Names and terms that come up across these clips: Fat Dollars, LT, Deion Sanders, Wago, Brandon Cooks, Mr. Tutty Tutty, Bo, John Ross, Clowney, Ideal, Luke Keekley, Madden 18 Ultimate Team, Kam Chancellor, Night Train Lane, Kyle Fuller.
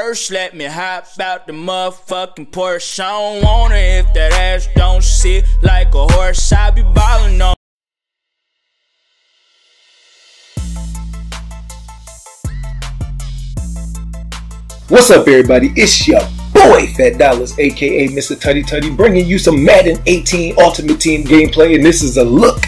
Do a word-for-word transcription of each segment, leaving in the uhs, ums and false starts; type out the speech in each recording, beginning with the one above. First, let me hop out the motherfucking Porsche. I don't want it if that ass don't sit like a horse. I be ballin' on. What's up, everybody? It's your boy Fat Dollars, aka Mister Tutty Tutty, bringing you some Madden eighteen Ultimate Team gameplay, and this is a look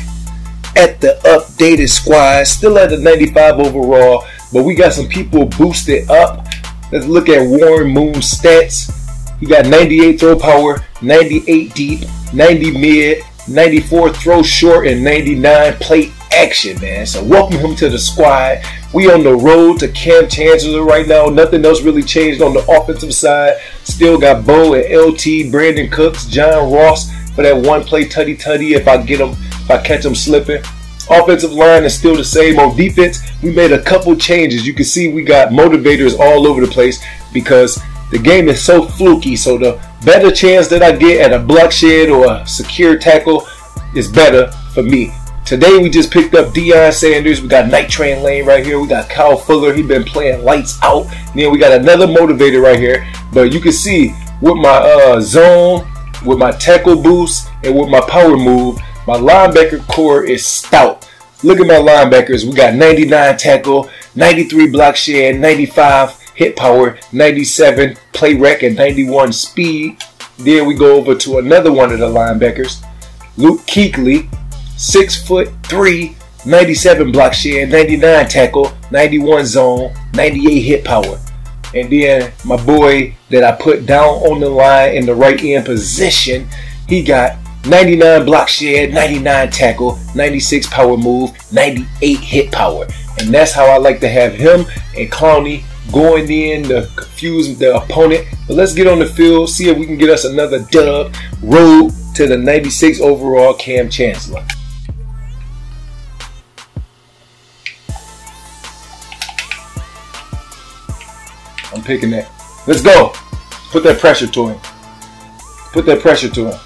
at the updated squad. Still at the ninety-five overall, but we got some people boosted up. Let's look at Warren Moon's stats. He got ninety-eight throw power, ninety-eight deep, ninety mid, ninety-four throw short, and ninety-nine play action, man. So welcome him to the squad. We on the road to Kam Chancellor right now. Nothing else really changed on the offensive side. Still got Bo and L T, Brandon Cooks, John Ross for that one play tutty tutty if I get him, if I catch him slipping. Offensive line is still the same. On defense, we made a couple changes. You can see we got motivators all over the place because the game is so fluky. So the better chance that I get at a block shed or a secure tackle is better for me. Today we just picked up Deion Sanders. We got Night Train Lane right here. We got Kyle Fuller. He's been playing lights out. And then we got another motivator right here. But you can see with my uh, zone, with my tackle boost, and with my power move, my linebacker core is stout. Look at my linebackers. We got ninety-nine tackle, ninety-three block shed, ninety-five hit power, ninety-seven play rec, and ninety-one speed. Then we go over to another one of the linebackers, Luke Keekley, six foot three, ninety-seven block shed, ninety-nine tackle, ninety-one zone, ninety-eight hit power. And then my boy that I put down on the line in the right end position, he got ninety-nine block shed, ninety-nine tackle, ninety-six power move, ninety-eight hit power. And that's how I like to have him and Clowney going in to confuse the opponent. But let's get on the field, see if we can get us another dub. Road to the ninety-six overall Kam Chancellor. I'm picking that. Let's go. Put that pressure to him. Put that pressure to him.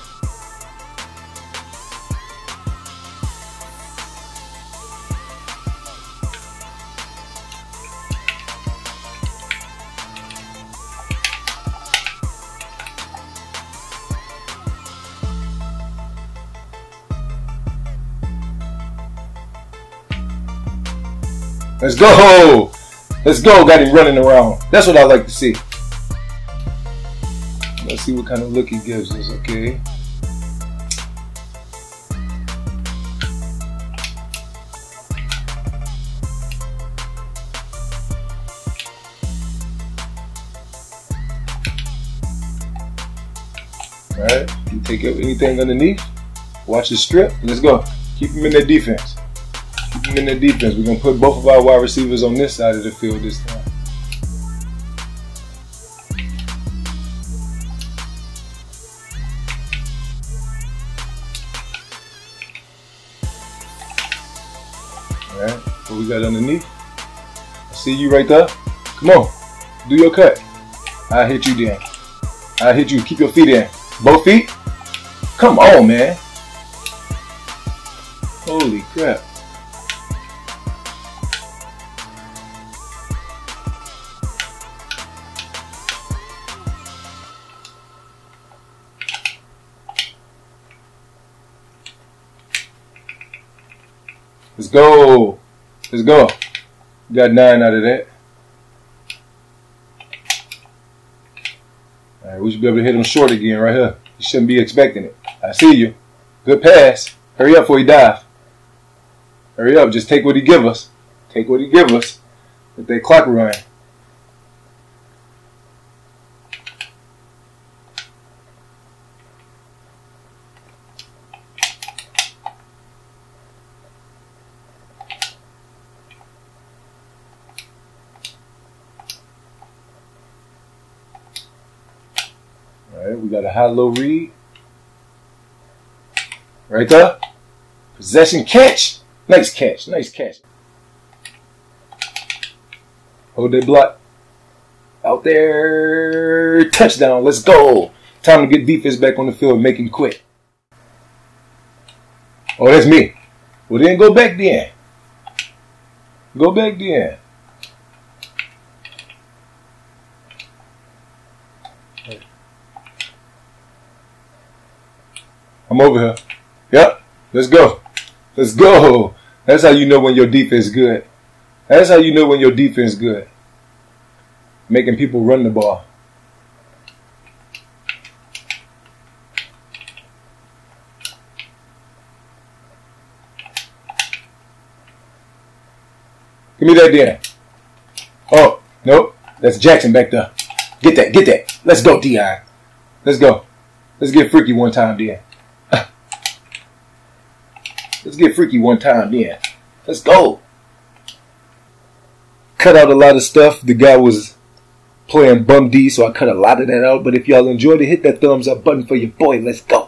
Let's go! Let's go! Got him running around. That's what I like to see. Let's see what kind of look he gives us, okay? Alright, you take up anything underneath. Watch the strip. Let's go. Keep him in that defense. In the defense, we're gonna put both of our wide receivers on this side of the field this time. All right, what we got underneath? I see you right there. Come on, do your cut. I hit you then. I hit you. Keep your feet in. Both feet. Come on, man. Holy crap. Let's go. Let's go. Got nine out of that. All right, we should be able to hit him short again right here. You shouldn't be expecting it. I see you. Good pass. Hurry up before he dive. Hurry up. Just take what he give us. Take what he give us. Let that clock run. We got a high-low read. Right there. Possession catch. Nice catch. Nice catch. Hold that block. Out there. Touchdown. Let's go. Time to get defense back on the field and make him quit. Oh, that's me. Well, then go back then. Go back then. Hey. I'm over here. Yep. Let's go. Let's go. That's how you know when your defense is good. That's how you know when your defense is good. Making people run the ball. Give me that Deion. Oh, nope. That's Jackson back there. Get that, get that. Let's go, Deion. Let's go. Let's get freaky one time, Deion. Let's get freaky one time, Deion. Let's go. Cut out a lot of stuff. The guy was playing bum D, so I cut a lot of that out. But if y'all enjoyed it, hit that thumbs up button for your boy. Let's go.